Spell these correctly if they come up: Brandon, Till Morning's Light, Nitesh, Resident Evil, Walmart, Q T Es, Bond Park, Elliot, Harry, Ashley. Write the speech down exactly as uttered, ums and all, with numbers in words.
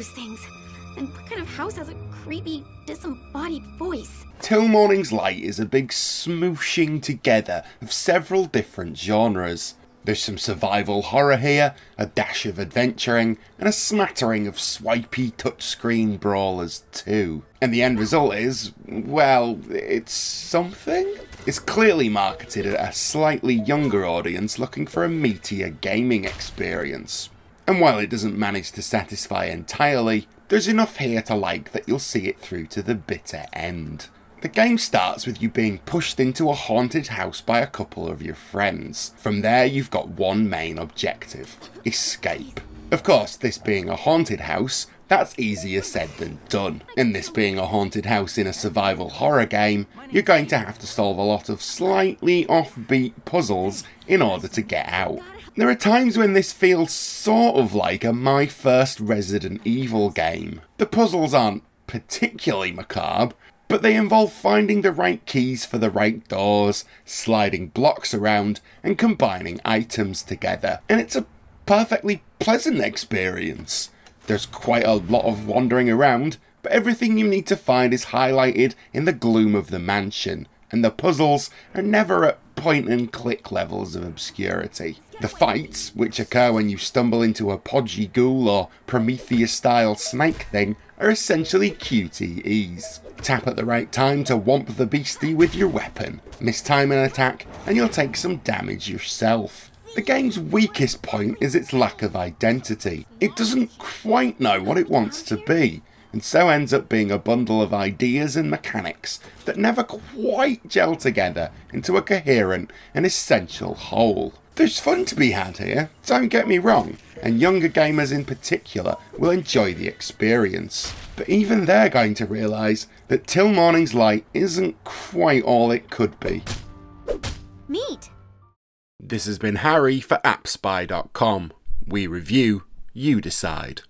those things? And what kind of house has a creepy, disembodied voice? Till Morning's Light is a big smooshing together of several different genres. There's some survival horror here, a dash of adventuring, and a smattering of swipey touchscreen brawlers too. And the end result is, well, it's something? It's clearly marketed at a slightly younger audience looking for a meatier gaming experience. And while it doesn't manage to satisfy entirely, there's enough here to like that you'll see it through to the bitter end. The game starts with you being pushed into a haunted house by a couple of your friends. From there, you've got one main objective: escape. Of course, this being a haunted house, that's easier said than done. And this being a haunted house in a survival horror game, you're going to have to solve a lot of slightly offbeat puzzles in order to get out. There are times when this feels sort of like a My First Resident Evil game. The puzzles aren't particularly macabre, but they involve finding the right keys for the right doors, sliding blocks around, and combining items together. And it's a perfectly pleasant experience. There's quite a lot of wandering around, but everything you need to find is highlighted in the gloom of the mansion, and the puzzles are never at point-and-click levels of obscurity. The fights, which occur when you stumble into a podgy ghoul or Prometheus-style snake thing, are essentially Q T Es. Tap at the right time to whomp the beastie with your weapon. Mistime an attack, and you'll take some damage yourself. The game's weakest point is its lack of identity. It doesn't quite know what it wants to be, and so ends up being a bundle of ideas and mechanics that never quite gel together into a coherent and essential whole. There's fun to be had here, don't get me wrong, and younger gamers in particular will enjoy the experience. But even they're going to realise that Till Morning's Light isn't quite all it could be. Neat. This has been Harry for app spy dot com. We review, you decide.